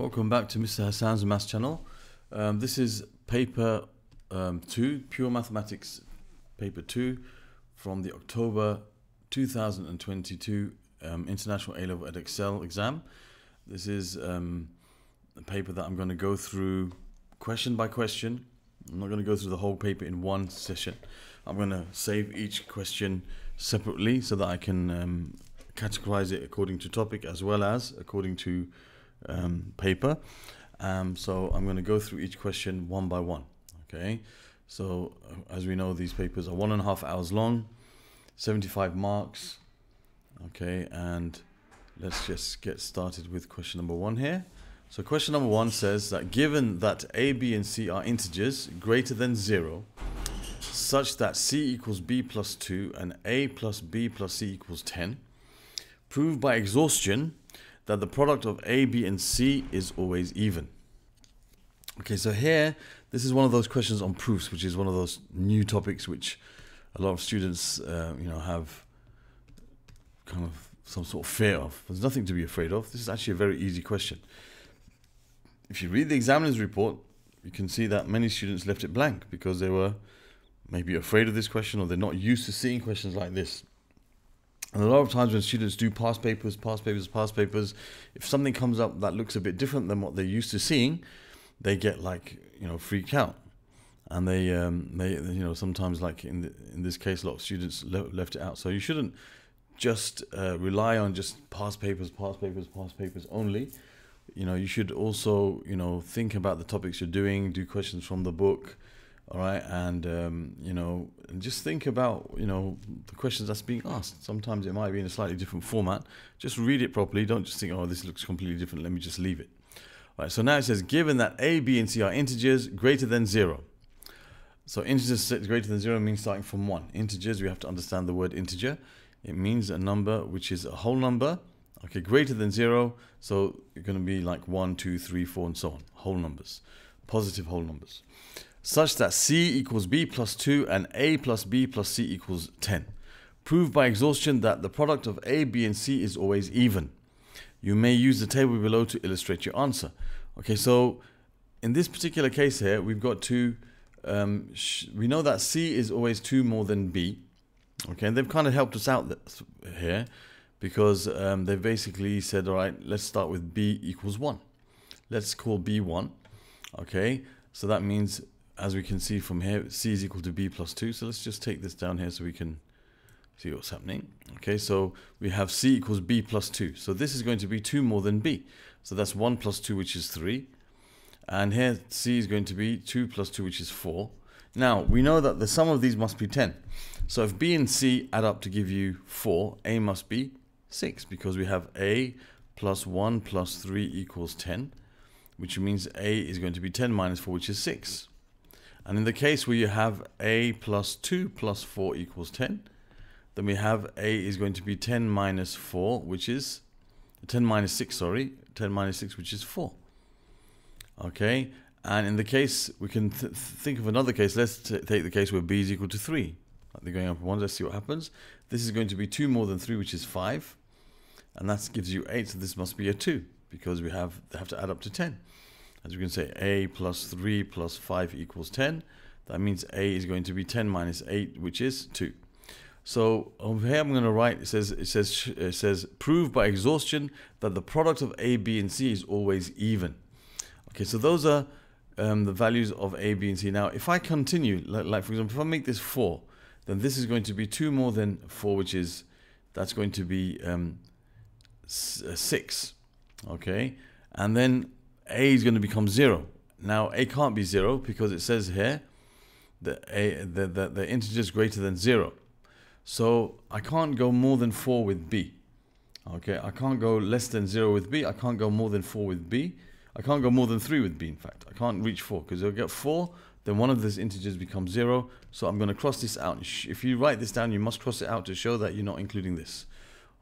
Welcome back to Mr. Hassan's Maths Channel. This is paper 2, Pure Mathematics paper 2 from the October 2022 International A-Level Edexcel exam. This is a paper that I'm going to go through question by question. I'm not going to go through the whole paper in one session. I'm going to save each question separately so that I can categorize it according to topic as well as according to paper. So I'm going to go through each question one by one. Okay, so as we know, these papers are 1.5 hours long, 75 marks. Okay, and let's just get started with question number 1 here. So question number 1 says that given that A, B and C are integers greater than 0, such that C equals B plus 2 and A plus B plus C equals 10, prove by exhaustion that the product of A, B and C is always even. Okay, so here, this is one of those questions on proofs, which is one of those new topics which a lot of students have kind of some sort of fear of. There's nothing to be afraid of. This is actually a very easy question. If you read the examiner's report, you can see that many students left it blank because they were maybe afraid of this question or they're not used to seeing questions like this. And a lot of times when students do past papers, if something comes up that looks a bit different than what they're used to seeing, they get freak out. And they sometimes, like in this case, a lot of students left it out. So you shouldn't just rely on just past papers only. You should also, think about the topics you're doing, do questions from the book, all right, and, and just think about, the questions that's being asked. Sometimes it might be in a slightly different format. Just read it properly. Don't just think, oh, this looks completely different, let me just leave it. All right, so now it says, given that A, B, and C are integers greater than 0. So integers greater than 0 means starting from 1. Integers, we have to understand the word integer. It means a number which is a whole number. Okay, greater than 0, so you're going to be like 1, 2, 3, 4, and so on. Whole numbers. Positive whole numbers. Such that C equals B plus 2 and A plus B plus C equals 10. Prove by exhaustion that the product of A, B, and C is always even. You may use the table below to illustrate your answer. Okay, so in this particular case here, we've got two. We know that C is always 2 more than B. Okay, and they've kind of helped us out here, because they basically said, all right, let's start with B equals 1. Let's call B 1. Okay, so that means, as we can see from here, C is equal to B plus 2. So let's just take this down here so we can see what's happening. Okay, so we have C equals B plus 2. So this is going to be 2 more than B. So that's 1 plus 2, which is 3. And here C is going to be 2 plus 2, which is 4. Now, we know that the sum of these must be 10. So if B and C add up to give you 4, A must be 6, because we have A plus 1 plus 3 equals 10, which means A is going to be 10 minus 4, which is 6. And in the case where you have A plus 2 plus 4 equals 10, then we have A is going to be 10 minus 4, which is 10 minus 6, which is 4. Okay, and in the case, we can think of another case. Let's take the case where B is equal to 3. They're going up 1, let's see what happens. This is going to be 2 more than 3, which is 5. And that gives you 8, so this must be a 2, because we have to add up to 10. As we can say, A plus 3 plus 5 equals 10. That means A is going to be 10 minus 8, which is 2. So over here I'm going to write, it says prove by exhaustion that the product of A, B and C is always even. Okay, so those are the values of A, B and C. Now if I continue, like for example, if I make this 4, then this is going to be 2 more than 4, which is, that's going to be 6. Okay, and then A is going to become 0. Now A can't be 0, because it says here that the integer is greater than 0. So I can't go more than 4 with B. Okay, I can't go less than 0 with B. I can't go more than 4 with B. I can't go more than 3 with B, in fact. I can't reach 4, because you'll get 4, then one of those integers becomes 0. So I'm going to cross this out. If you write this down, you must cross it out to show that you're not including this.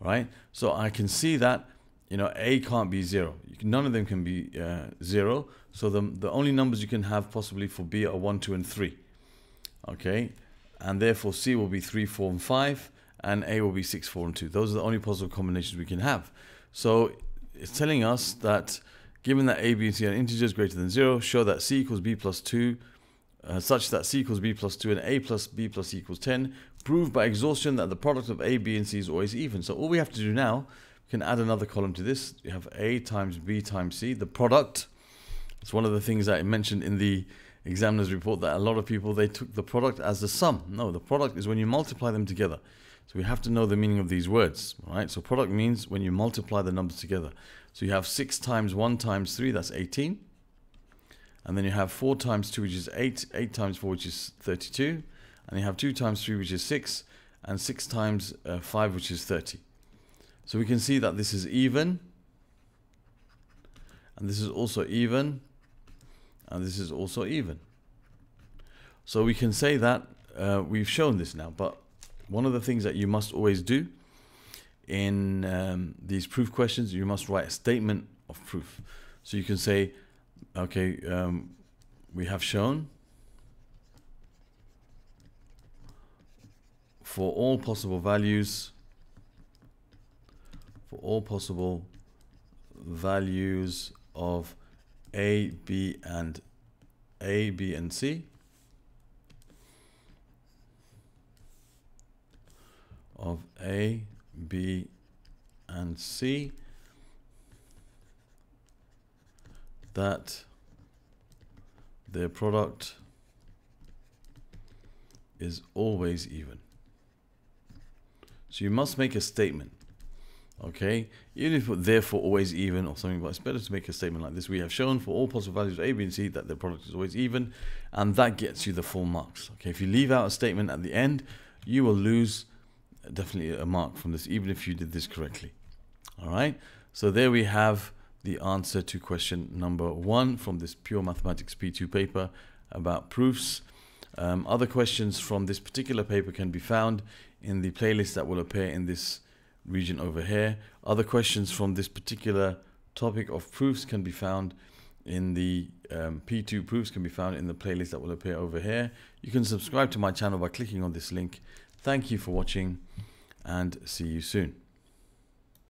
All right? So I can see that, A can't be 0. None of them can be 0. So the only numbers you can have possibly for B are 1, 2, and 3. Okay? And therefore C will be 3, 4, and 5. And A will be 6, 4, and 2. Those are the only possible combinations we can have. So it's telling us that Given that a, b, and c are integers greater than 0, show that c equals b plus 2, such that c equals b plus 2 and a plus b plus c equals 10. Prove by exhaustion that the product of a, b, and c is always even. So all we have to do now, we can add another column to this. We have a times b times c, the product. It's one of the things that I mentioned in the examiner's report that a lot of people, they took the product as the sum. No, the product is when you multiply them together. So we have to know the meaning of these words, right? So product means when you multiply the numbers together. So you have 6 times 1 times 3, that's 18. And then you have 4 times 2, which is 8. 8 times 4, which is 32. And you have 2 times 3, which is 6. And 6 times 5, which is 30. So we can see that this is even. And this is also even. And this is also even. So we can say that we've shown this now, but one of the things that you must always do in these proof questions, you must write a statement of proof. So you can say, okay, we have shown for all possible values, of a, b, and c, of a, b, and c, that their product is always even. So you must make a statement, okay? Even if therefore always even or something, but it's better to make a statement like this. We have shown for all possible values of a, b, and c that their product is always even, and that gets you the full marks, okay? If you leave out a statement at the end, you will lose definitely a mark from this, even if you did this correctly. All right, so there we have the answer to question number 1 from this Pure Mathematics P2 paper about proofs. Other questions from this particular paper can be found in the playlist that will appear in this region over here. Other questions from this particular topic of proofs can be found in the P2 proofs, can be found in the playlist that will appear over here. You can subscribe to my channel by clicking on this link. Thank you for watching, and see you soon.